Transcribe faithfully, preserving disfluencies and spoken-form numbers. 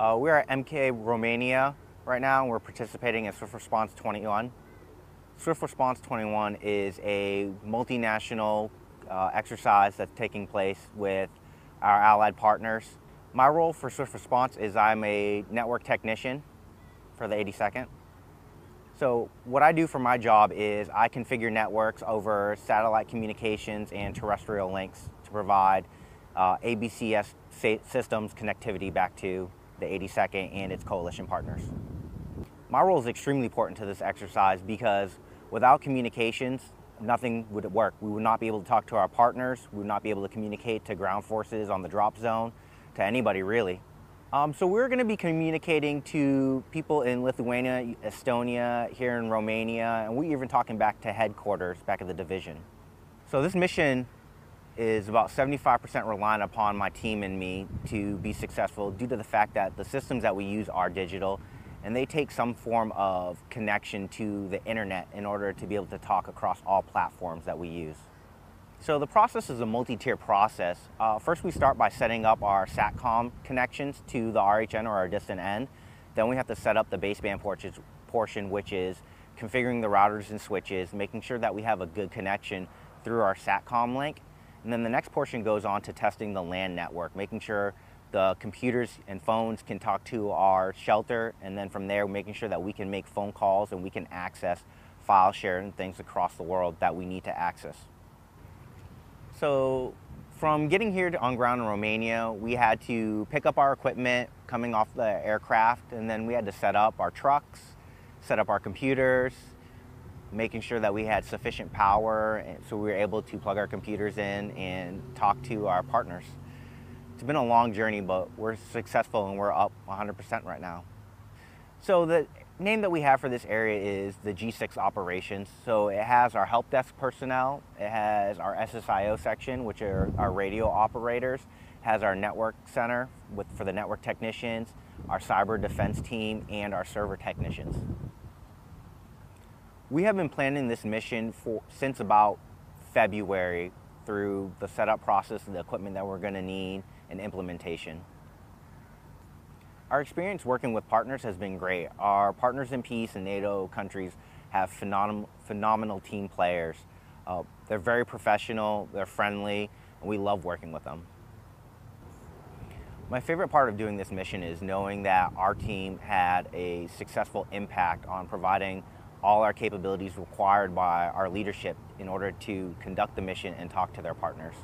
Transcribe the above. Uh, we are at M K Romania right now, and we're participating in Swift Response twenty-one. Swift Response twenty-one is a multinational uh, exercise that's taking place with our allied partners. My role for Swift Response is I'm a network technician for the eighty-second. So what I do for my job is I configure networks over satellite communications and terrestrial links to provide uh, A B C S systems connectivity back to the eighty-second and its coalition partners. My role is extremely important to this exercise because without communications, nothing would work. We would not be able to talk to our partners, we would not be able to communicate to ground forces on the drop zone, to anybody really. Um, so we're going to be communicating to people in Lithuania, Estonia, here in Romania, and we're even talking back to headquarters, back at the division. So this mission is about seventy-five percent reliant upon my team and me to be successful, due to the fact that the systems that we use are digital and they take some form of connection to the internet in order to be able to talk across all platforms that we use. So the process is a multi-tier process. Uh, first we start by setting up our SATCOM connections to the R H N, or our distant end. Then we have to set up the baseband portion, which is configuring the routers and switches, making sure that we have a good connection through our SATCOM link. And then the next portion goes on to testing the LAN network, making sure the computers and phones can talk to our shelter, and then from there making sure that we can make phone calls and we can access file share and things across the world that we need to access. So from getting here to on ground in Romania, we had to pick up our equipment coming off the aircraft, and then we had to set up our trucks, set up our computers, making sure that we had sufficient power so we were able to plug our computers in and talk to our partners. It's been a long journey, but we're successful and we're up one hundred percent right now. So the name that we have for this area is the G six Operations. So it has our help desk personnel, it has our S S I O section, which are our radio operators, it has our network center with, for the network technicians, our cyber defense team, and our server technicians. We have been planning this mission for, since about February, through the setup process and the equipment that we're going to need and implementation. Our experience working with partners has been great. Our partners in peace and NATO countries have phenom phenomenal team players. Uh, they're very professional, they're friendly, and we love working with them. My favorite part of doing this mission is knowing that our team had a successful impact on providing all our capabilities required by our leadership in order to conduct the mission and talk to their partners.